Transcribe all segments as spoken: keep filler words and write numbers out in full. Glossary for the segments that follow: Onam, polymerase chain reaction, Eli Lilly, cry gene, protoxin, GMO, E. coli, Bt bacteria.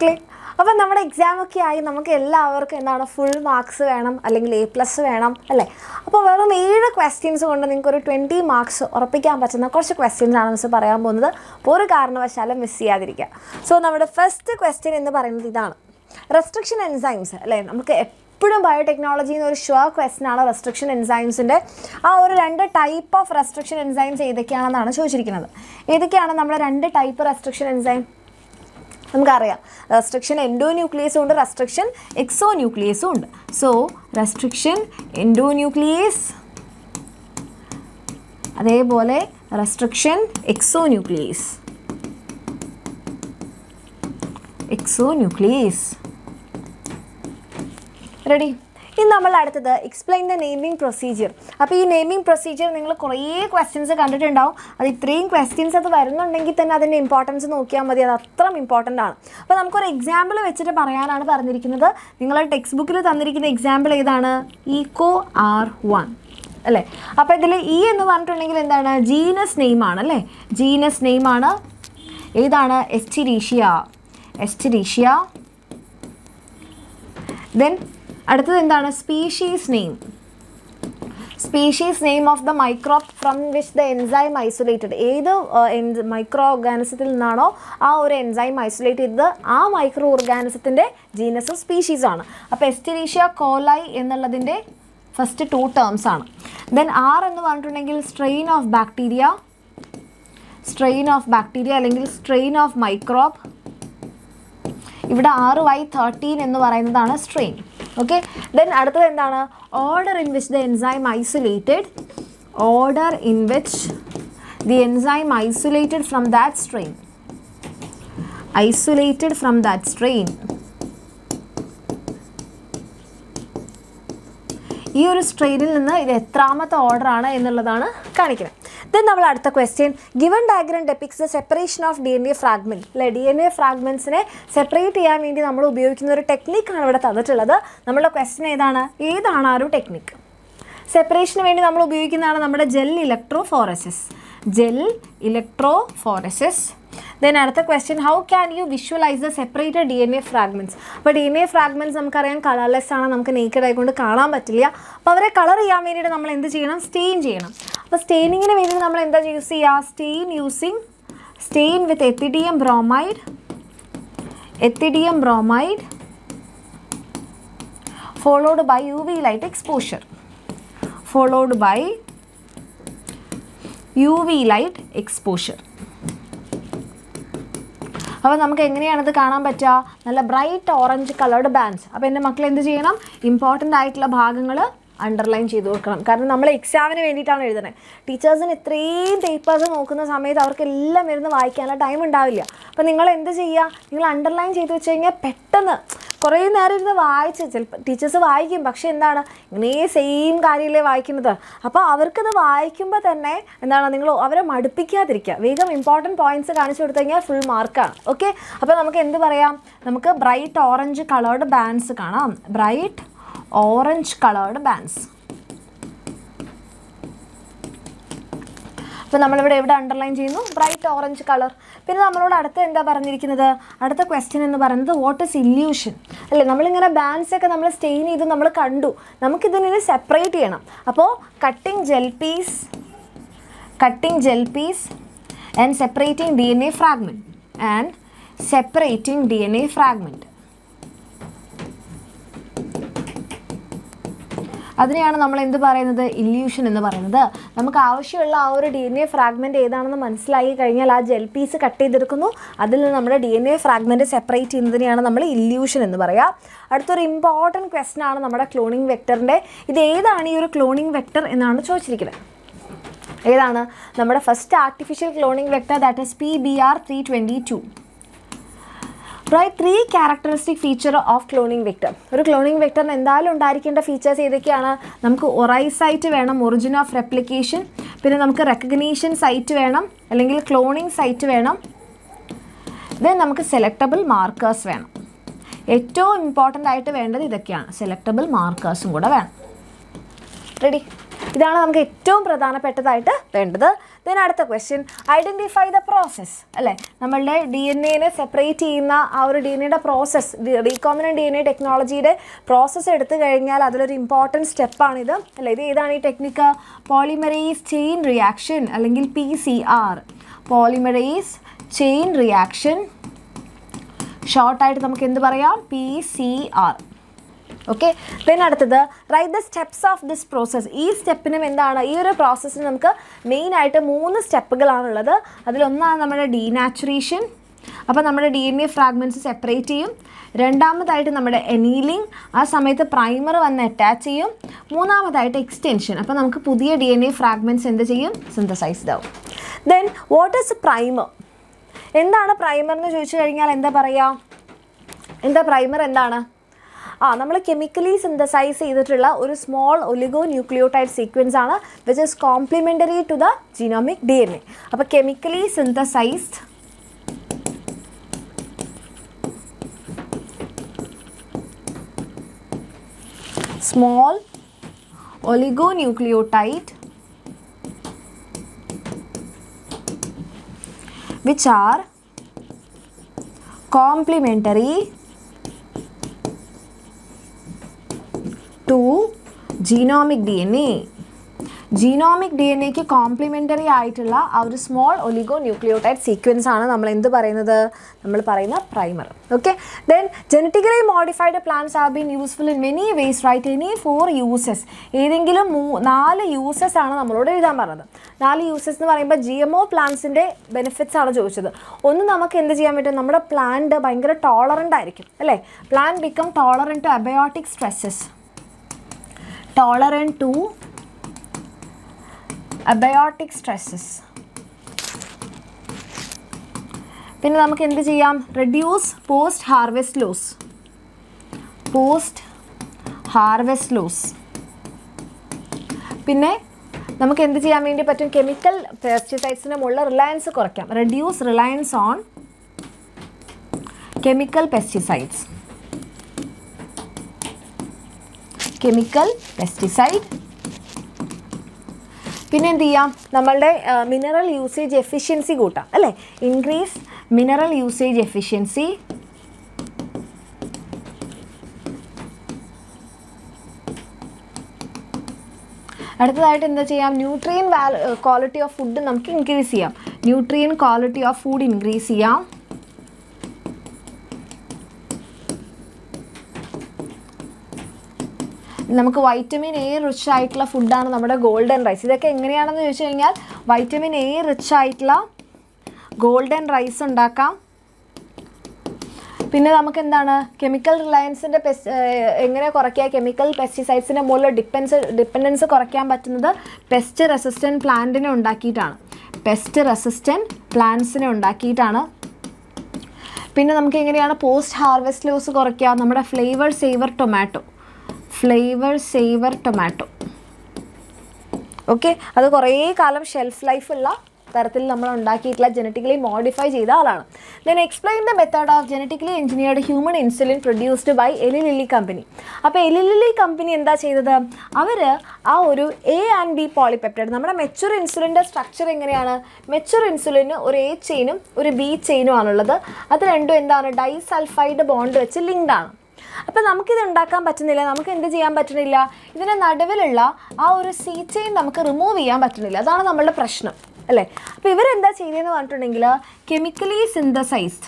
മക്കളെ അപ്പോൾ നമ്മുടെ എക്സാം ഒക്കെ ആയി നമുക്ക് എല്ലാവർക്കും എന്താണ് ഫുൾ മാർക്സ് വേണം അല്ലെങ്കിൽ എ പ്ലസ് വേണം അല്ലേ അപ്പോൾ വെറും ഏഴ് ക്വസ്റ്റ്യൻസ് കൊണ്ട് നിങ്ങൾക്ക് ഒരു ഇരുപത് മാർക്സ് ഉറപ്പിക്കാൻ പറ്റുന്ന കുറച്ച് ക്വസ്റ്റ്യൻസ് ആണ് മിസ് പറയാൻ പോകുന്നത് ഒരു കാരണവശാലും മിസ് ചെയ്യാതിരിക്കുക സോ നമ്മുടെ ഫസ്റ്റ് ക്വസ്റ്റ്യൻ എന്ന് പറയുന്നത് ഇതാണ് റെസ്ട്രിക്ഷൻ എൻസൈംസ് അല്ലേ നമുക്ക് എപ്പോഴും ബയോടെക്നോളജി എന്നൊരു ഷുവർ ക്വസ്റ്റ്യൻ ആണ് റെസ്ട്രിക്ഷൻ എൻസൈംസിന്റെ ആ ഒരു രണ്ട് ടൈപ്പ് ഓഫ് റെസ്ട്രിക്ഷൻ എൻസൈംസ് ഏതൊക്കെയാണെന്നാണ് ചോദിച്ചിരിക്കുന്നത് ഏതൊക്കെയാണ് നമ്മുടെ രണ്ട് ടൈപ്പ് റെസ്ട്രിക്ഷൻ എൻസൈം നമുക്കറിയാം റെസ്ട്രിക്ഷൻ എൻഡോ ന്യൂക്ലിയസും ഉണ്ട് റെസ്ട്രിക്ഷൻ എക്സോ ന്യൂക്ലിയസും ഉണ്ട് സോ റെസ്ട്രിക്ഷൻ എൻഡോ ന്യൂക്ലിയസ് അതേപോലെ restriction exonuclease exonuclease ready ഇനി നമ്മൾ അടുത്തത് എക്സ്പ്ലെയിൻ ദ നെയിമിംഗ് പ്രൊസീജിയർ അപ്പോൾ ഈ നെയിമിംഗ് പ്രൊസീജിയർ നിങ്ങൾ കുറേ ക്വസ്റ്റ്യൻസ് കണ്ടിട്ടുണ്ടാവും അത് ഇത്രയും ക്വസ്റ്റ്യൻസ് അത് വരുന്നുണ്ടെങ്കിൽ തന്നെ അതിൻ്റെ ഇമ്പോർട്ടൻസ് നോക്കിയാൽ മതി അത് അത്രയും ഇമ്പോർട്ടൻ്റ് ആണ് അപ്പോൾ നമുക്കൊരു എക്സാമ്പിൾ വെച്ചിട്ട് പറയാനാണ് പറഞ്ഞിരിക്കുന്നത് നിങ്ങളുടെ ടെക്സ്റ്റ് ബുക്കിൽ തന്നിരിക്കുന്ന എക്സാമ്പിൾ ഏതാണ് ഈക്കോ ആർ വൺ അല്ലേ അപ്പോൾ ഇതിൽ ഇ എന്ന് പറഞ്ഞിട്ടുണ്ടെങ്കിൽ എന്താണ് ജീനസ് നെയിമാണ് അല്ലേ ജീനസ് നെയിമാണ് ഏതാണ് എസ്റ്റീരീഷ്യ എസ്റ്റീരീഷ്യ ദെൻ അടുത്തത് എന്താണ് species name species name of the microbe from which the enzyme isolated ഏത് മൈക്രോ ഓർഗാനിസത്തിൽ നിന്നാണോ ആ ഒരു എൻസൈം ഐസൊലേറ്റ് ചെയ്തത് ആ മൈക്രോ ഓർഗാനിസത്തിൻ്റെ ജീനസ് സ്പീഷീസ് ആണ് അപ്പോൾ എസ്റ്റീരീഷ്യ കോലൈ എന്നുള്ളതിൻ്റെ ഫസ്റ്റ് ടു ടേംസ് ആണ് ദെൻ ആർ എന്ന് പറഞ്ഞിട്ടുണ്ടെങ്കിൽ strain of bacteria strain of bacteria അല്ലെങ്കിൽ സ്ട്രെയിൻ ഓഫ് മൈക്രോബ് ഇവിടെ ആറ് വൈ തേർട്ടീൻ എന്ന് പറയുന്നതാണ് സ്ട്രെയിൻ ഓക്കെ ദെൻ അടുത്തത് എന്താണ് order in which the enzyme isolated order in which the enzyme isolated from that strain isolated from that strain ഈ ഒരു സ്ട്രെയിനിൽ നിന്ന് ഇത് എത്രാമത്തെ ഓർഡറാണ് എന്നുള്ളതാണ് കാണിക്കുന്നത് ദെൻ നമ്മൾ അടുത്ത question given diagram depicts the separation of D N A fragment അല്ലെ ഡി എൻ എ ഫ്രാഗ്മെൻറ്റ്സിനെ സെപ്പറേറ്റ് ചെയ്യാൻ വേണ്ടി നമ്മൾ ഉപയോഗിക്കുന്ന ഒരു ടെക്നിക്കാണ് ഇവിടെ തന്നിട്ടുള്ളത് നമ്മളുടെ ക്വസ്റ്റ്യൻ ഏതാണ് ഏതാണ് ആ ഒരു ടെക്നിക്ക് സെപ്പറേഷന് വേണ്ടി നമ്മൾ ഉപയോഗിക്കുന്നതാണ് നമ്മുടെ gel electrophoresis gel electrophoresis then അടുത്ത question how can you visualise the separated D N A fragments അപ്പോൾ ഡി എൻ എ ഫ്രാഗ്മെൻറ്റ്സ് നമുക്കറിയാം കളർലെസ് ആണ് നമുക്ക് നേക്കഡ് ആയിക്കൊണ്ട് കാണാൻ പറ്റില്ല അപ്പോൾ അവരെ കളർ ചെയ്യാൻ വേണ്ടിയിട്ട് നമ്മൾ എന്ത് ചെയ്യണം സ്റ്റെയിൻ ചെയ്യണം അപ്പോൾ സ്റ്റെയിനിങ്ങിന് വേണ്ടിയിട്ട് നമ്മൾ എന്താ യൂസ് ചെയ്യുക stain using stain with ethidium bromide ethidium bromide followed by U V light exposure followed by U V light exposure അപ്പോൾ നമുക്ക് എങ്ങനെയാണത് കാണാൻ പറ്റുക നല്ല ബ്രൈറ്റ് ഓറഞ്ച് കളേർഡ് ബാൻഡ്സ് അപ്പോൾ എൻ്റെ മക്കൾ എന്ത് ചെയ്യണം ഇമ്പോർട്ടൻ്റ് ആയിട്ടുള്ള ഭാഗങ്ങൾ അണ്ടർലൈൻ ചെയ്ത് കൊടുക്കണം കാരണം നമ്മൾ എക്സാമിന് വേണ്ടിയിട്ടാണ് എഴുതുന്നത് ടീച്ചേഴ്സിന് ഇത്രയും പേപ്പേഴ്സ് നോക്കുന്ന സമയത്ത് അവർക്കെല്ലാം ഇരുന്ന് വായിക്കാനുള്ള ടൈം ഉണ്ടാവില്ല അപ്പോൾ നിങ്ങൾ എന്ത് ചെയ്യുക നിങ്ങൾ അണ്ടർലൈൻ ചെയ്ത് വെച്ച് കഴിഞ്ഞാൽ പെട്ടെന്ന് കുറേ നേരം ഇരുന്ന് വായിച്ച് ചിലപ്പോൾ ടീച്ചേഴ്സ് വായിക്കും പക്ഷേ എന്താണ് ഇങ്ങനെ സെയിം കാര്യമല്ലേ വായിക്കുന്നത് അപ്പോൾ അവർക്കത് വായിക്കുമ്പോൾ തന്നെ എന്താണ് നിങ്ങൾ അവരെ മടുപ്പിക്കാതിരിക്കുക വേഗം ഇമ്പോർട്ടൻറ്റ് പോയിൻറ്റ്സ് കാണിച്ചു കൊടുത്തു കഴിഞ്ഞാൽ ഫുൾ മാർക്കാണ് ഓക്കെ അപ്പോൾ നമുക്ക് എന്ത് പറയാം നമുക്ക് ബ്രൈറ്റ് ഓറഞ്ച് കളേർഡ് ബാൻഡ്സ് കാണാം ബ്രൈറ്റ് ഓറഞ്ച് കളേർഡ് ബാൻഡ്സ് അപ്പോൾ നമ്മളിവിടെ എവിടെ അണ്ടർലൈൻ ചെയ്യുന്നു ബ്രൈറ്റ് ഓറഞ്ച് കളർ പിന്നെ നമ്മളോട് അടുത്ത എന്താ പറഞ്ഞിരിക്കുന്നത് അടുത്ത ക്വസ്റ്റ്യൻ എന്ന് പറയുന്നത് വാട്ട് ഈസ് ഇല്യൂഷൻ അല്ലേ നമ്മളിങ്ങനെ ബാൻസൊക്കെ നമ്മൾ സ്റ്റെയിൻ ചെയ്ത് നമ്മൾ കണ്ടു നമുക്കിതിനെ സെപ്പറേറ്റ് ചെയ്യണം അപ്പോൾ cutting gel piece cutting gel piece and separating D N A fragment and separating D N A fragment അതിനെയാണ് നമ്മൾ എന്ത് പറയുന്നത് ഇല്യൂഷൻ എന്ന് പറയുന്നത് നമുക്ക് ആവശ്യമുള്ള ആ ഒരു ഡി എൻ എ ഫ്രാഗ്മെൻറ്റ് ഏതാണെന്ന് മനസ്സിലാക്കി കഴിഞ്ഞാൽ ആ ജെൽ പീസ് കട്ട് ചെയ്തെടുക്കുന്നു അതിൽ നിന്ന് നമ്മുടെ D N A fragment separate ചെയ്യുന്നതിനെയാണ് നമ്മൾ ഇല്യൂഷൻ എന്ന് പറയുക അടുത്തൊരു ഇമ്പോർട്ടൻറ്റ് ക്വസ്റ്റൻ ആണ് നമ്മുടെ ക്ലോണിങ് വെക്ടറിൻ്റെ ഇത് ഏതാണ് ഈ ഒരു ക്ലോണിങ് വെക്ടർ എന്നാണ് ചോദിച്ചിരിക്കുന്നത് ഏതാണ് നമ്മുടെ first artificial cloning vector that is P B R three twenty two right three characteristic feature of cloning vector ഒരു ക്ലോണിങ് വെക്ടറിന് എന്തായാലും ഉണ്ടായിരിക്കേണ്ട ഫീച്ചേഴ്സ് ഏതൊക്കെയാണ് നമുക്ക് ഒറൈ സൈറ്റ് വേണം ഒറിജിൻ ഓഫ് റെപ്ലിക്കേഷൻ പിന്നെ നമുക്ക് റെക്കഗ്നീഷൻ സൈറ്റ് വേണം അല്ലെങ്കിൽ ക്ലോണിങ് സൈറ്റ് വേണം ദെൻ നമുക്ക് സെലക്ടബിൾ മാർക്കേഴ്സ് വേണം ഏറ്റവും ഇമ്പോർട്ടൻ്റ് ആയിട്ട് വേണ്ടത് ഇതൊക്കെയാണ് സെലക്ടബിൾ മാർക്കേഴ്സും കൂടെ വേണം റെഡി ഇതാണ് നമുക്ക് ഏറ്റവും പ്രധാനപ്പെട്ടതായിട്ട് വേണ്ടത് Then the question, identify the process. Right? D N A separate D N A process, recombinant D N A technology process is an important step. This is technique polymerase chain reaction, P C R. Polymerase chain reaction. Short title P C R. Okay, then write the steps of this process. Each step in this process we have main item three steps. That is denaturation. Then we D N A fragments separate. Second, we annealing. At that time, primer attach. Third, extension. Then we synthesize D N A fragments. Synthesize. Then what is primer? What is primer? What is primer? Ah, we chemically synthesize a small oligonucleotide sequence which is complementary to the genomic D N A. So, chemically synthesized small oligonucleotide which are complementary to genomic D N A. Genomic D N A ki complementary aayittulla our small oligonucleotide sequence aanu nammal endu parayunnathu nammal parayna primer. Okay, then genetically modified plants have been useful in many ways, right? Any four uses edengilum four uses aanu nammalodu ezhudan parnathu. Four uses nu parayumba G M O plants inde benefits aanu choichadu. Onnu namak endu cheyan pattum, nammada plant bhayangara tolerant aayirikkum alle, plant become tolerant to abiotic stresses, tolerant to abiotic stresses. Then we can reduce post harvest loss, post harvest loss. Then we can reduce chemical pesticides reliance, reduce reliance on chemical pesticides, chemical pesticide. Pinne diya nammalde mineral usage efficiency goota alle, increase mineral usage efficiency. Aduthaayittu endha cheyyam, nutrient quality of food namukku increase cheyyam, nutrient quality of food increase cheyyam. നമുക്ക് vitamin A rich ആയിട്ടുള്ള food ആണ് നമ്മുടെ golden rice. ഇതൊക്കെ എങ്ങനെയാണെന്ന് ചോദിച്ചു കഴിഞ്ഞാൽ vitamin A rich ആയിട്ടുള്ള golden rice ഉണ്ടാക്കാം. പിന്നെ നമുക്ക് എന്താണ് chemical reliance ന്റെ എങ്ങനെ കുറയ്ക്കാം, chemical pesticides ന്റെ മോള് dependence കുറയ്ക്കാൻ പറ്റുന്നത് pest resistant plant നെ ഉണ്ടാക്കിയിട്ടാണ്, pest resistant plants നെ ഉണ്ടാക്കിയിട്ടാണ്. പിന്നെ നമുക്ക് എങ്ങനെയാണ് post harvest loss കുറയ്ക്കാം, നമ്മുടെ flavor saver tomato, flavor saver tomato. Okay, adu kore kaalam shelf life ulla tarathil nammal undakiyittla genetically modify cheyda alana. Then explain the method of genetically engineered human insulin produced by Eli Lilly company. Appo Eli Lilly company endha cheyidathu, avaru aa oru A and B polypeptide nammada mature insulin inde structure enganeyana, mature insulin oru A chain um oru B chain um aanullathu, adu rendu endana disulfide bond vechi linked aanu. Now, we can't do this. We can't do this. We can't do this. We can't remove this C chain. That's our problem. Now, what do we do? Chemically synthesized.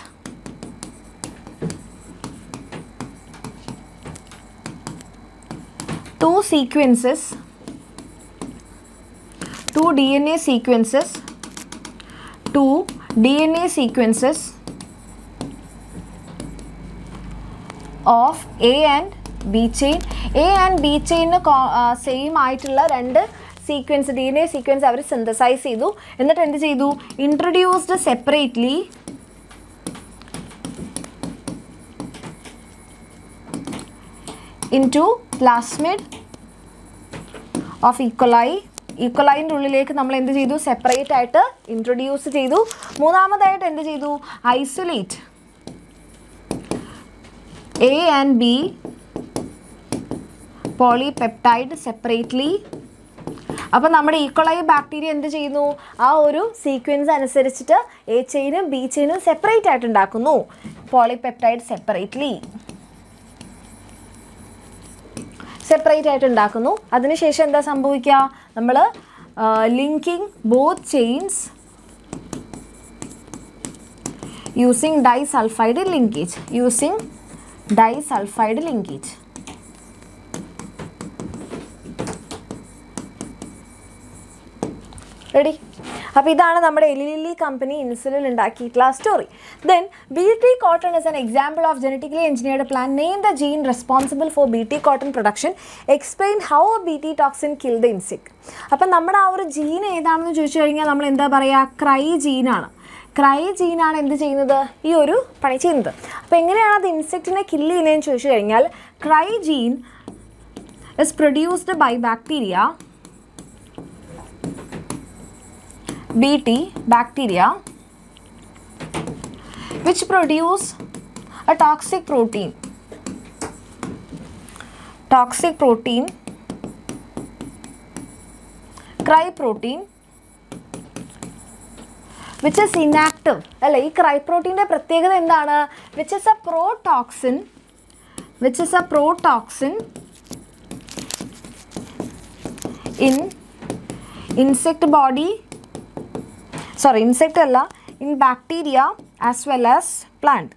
Two sequences. Two D N A sequences. Two D N A sequences of A and B chain. A and B chain uh, same aayittulla rendu sequence D N A sequence avaru synthesize cheyidu, ennaṭu endu cheyidu, introduced separately into plasmid of E. coli. E. coli ന്റെ ഉള്ളിലേക്ക് നമ്മൾ എന്തു ചെയ്തു, separate ആയിട്ട് introduce ചെയ്തു. മൂന്നാമതായിട്ട് എന്തു ചെയ്തു, isolate A and B polypeptide separately അപ്പോൾ നമ്മുടെ ഈക്കോളൈ ബാക്ടീരിയ എന്ത് ചെയ്യുന്നു ആ ഒരു സീക്വൻസ് അനുസരിച്ചിട്ട് എ ചെയിനും ബി ചെയിനും സെപ്പറേറ്റ് ആയിട്ട് ഉണ്ടാക്കുന്നു പോളിപെപ്റ്റൈഡ് സെപ്പറേറ്റ്ലി സെപ്പറേറ്റ് ആയിട്ട് ഉണ്ടാക്കുന്നു അതിനുശേഷം എന്താ സംഭവിക്കുക നമ്മൾ linking both chains using disulfide linkage using disulfide linkage ready അപ്പോൾ ഇതാണ് നമ്മുടെ എലി ലില്ലി കമ്പനി ഇൻസുലിൻ ഉണ്ടാക്കിയിട്ടുള്ള story then B T cotton is an example of genetically engineered plant name the gene responsible for B T cotton production explain how a B T toxin kill the insect അപ്പോൾ നമ്മുടെ ആ ഒരു gene ഏതാണെന്ന് ചോദിച്ചു കഴിഞ്ഞാൽ നമ്മൾ എന്താ പറയുക cry gene ആണ് cry gene ആണ് എന്ത് ചെയ്യുന്നത് ഈ ഒരു പണി ചെയ്യുന്നത് അപ്പോൾ എങ്ങനെയാണ് അത് ഇൻസെക്റ്റിനെ കില്ല് ചെയ്യുന്നതെന്ന് ചോദിച്ചു കഴിഞ്ഞാൽ cry gene is produced by bacteria Bt bacteria which produce a toxic protein toxic protein cry protein which is inactive alla ee cry protein inde pratyekada endana which is a protoxin which is a protoxin in insect body sorry insect alla in bacteria as well as plant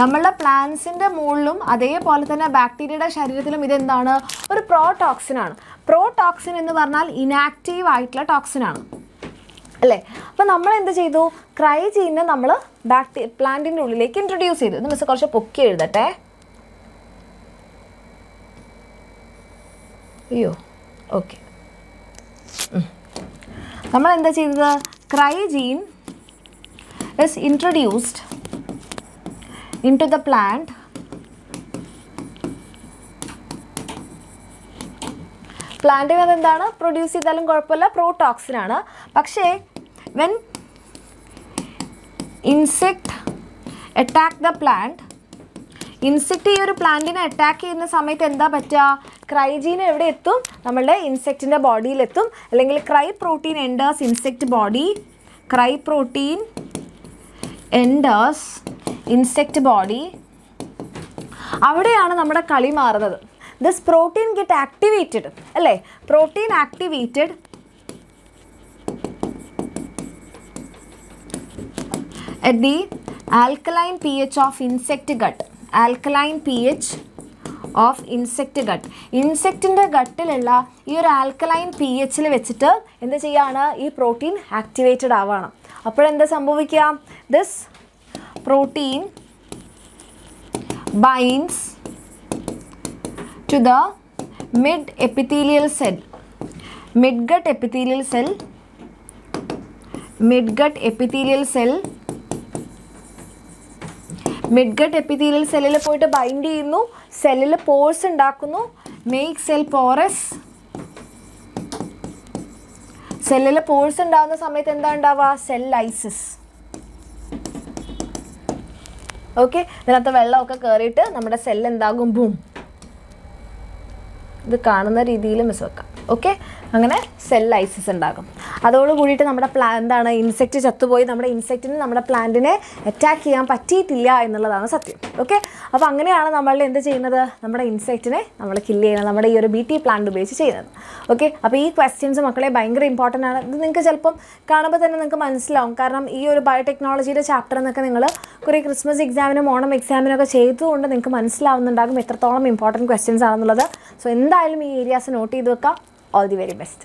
nammude plants inde moolilum adhe pole thana bacteria da sharirathilam idu endana oru protoxin aanu protoxin ennu parnal inactive aayittulla toxin aanu alle appo nammal endu cheythu cry gene ne nammal bacteria plant inde ullilekku introduce cheythu idu miss korche pokki ezhudatte ayyo okay നമ്മൾ എന്താ ചെയ്തത് cry gene is introduced into the plant പ്ലാന്റിന് എന്താണ് produce ചെയ്താലും കുഴപ്പമില്ല പ്രോടോക്സിൻ ആണ് പക്ഷേ when insect attack the plant insect ഈ ഒരു പ്ലാന്റിനെ അറ്റാക്ക് ചെയ്യുന്ന സമയത്ത് എന്താ പറ്റുക cry gene എവിടെ എത്തും നമ്മളുടെ ഇൻസെക്റ്റിൻ്റെ ബോഡിയിൽ എത്തും അല്ലെങ്കിൽ cry protein enters insect body cry protein enters insect body അവിടെയാണ് നമ്മുടെ കളി മാറുന്നത് this protein get activated അല്ലേ protein activated at the alkaline pH of insect gut alkaline pH of insect gut insect ന്റെ ഗട്ടിലുള്ള ഈ ഒരു ആൽക്കലൈൻ pH ൽ വെച്ചിട്ട് എന്താ ചെയ്യാണ് ഈ പ്രോട്ടീൻ ആക്ടിവേറ്റഡ് ആവാണ് അപ്പോൾ എന്താ സംഭവിക്കുക this protein binds to the mid epithelial cell midgut epithelial cell midgut epithelial cell midgut epithelial cell ൽ പോയിട്ട് ബൈൻഡ് ചെയ്യുന്നു സെല്ലിൽ പോർസ് ഉണ്ടാക്കുന്നു മേക്ക് സെൽ പോറസ് സെല്ലിൽ പോർസ് ഉണ്ടാകുന്ന സമയത്ത് എന്താ ഉണ്ടാവുക സെൽ ലൈസിസ് ഓക്കെ ഇതിനകത്ത് വെള്ളമൊക്കെ കയറിയിട്ട് നമ്മുടെ സെല്ല് എന്താകും ബൂം ഇത് കാണുന്ന രീതിയിൽ മിസ് വെക്കാം ഓക്കെ അങ്ങനെ സെൽ ലൈസിസ് ഉണ്ടാകും അതോട് കൂടിയിട്ട് നമ്മുടെ പ്ലാ എന്താണ് ഇൻസെക്റ്റ് ചത്തുപോയി നമ്മുടെ ഇൻസെക്റ്റിന് നമ്മുടെ പ്ലാന്റിനെ അറ്റാക്ക് ചെയ്യാൻ പറ്റിയിട്ടില്ല എന്നുള്ളതാണ് സത്യം ഓക്കെ അപ്പോൾ അങ്ങനെയാണ് നമ്മൾ എന്ത് ചെയ്യുന്നത് നമ്മുടെ ഇൻസെക്റ്റിനെ നമ്മൾ കില്ല് ചെയ്യുന്നത് നമ്മുടെ ഈ ഒരു ബി ടി പ്ലാന്റ് ഉപയോഗിച്ച് ചെയ്യുന്നത് ഓക്കെ അപ്പോൾ ഈ ക്വസ്റ്റ്യൻസ് മക്കളെ ഭയങ്കര ഇമ്പോർട്ടൻ്റ് ആണ് ഇത് നിങ്ങൾക്ക് ചിലപ്പം കാണുമ്പോൾ തന്നെ നിങ്ങൾക്ക് മനസ്സിലാവും കാരണം ഈ ഒരു ബയോടെക്നോളജിയുടെ ചാപ്റ്റർ എന്നൊക്കെ നിങ്ങൾ കുറേ ക്രിസ്മസ് എക്സാമിനും ഓണം എക്സാമിനൊക്കെ ചെയ്തുകൊണ്ട് നിങ്ങൾക്ക് മനസ്സിലാവുന്നുണ്ടാകും എത്രത്തോളം ഇമ്പോർട്ടൻറ്റ് ക്വസ്റ്റ്യൻസ് ആണെന്നുള്ളത് സോ എന്തായാലും ഈ ഏരിയാസ് നോട്ട് ചെയ്ത് വെക്കാം All the very best.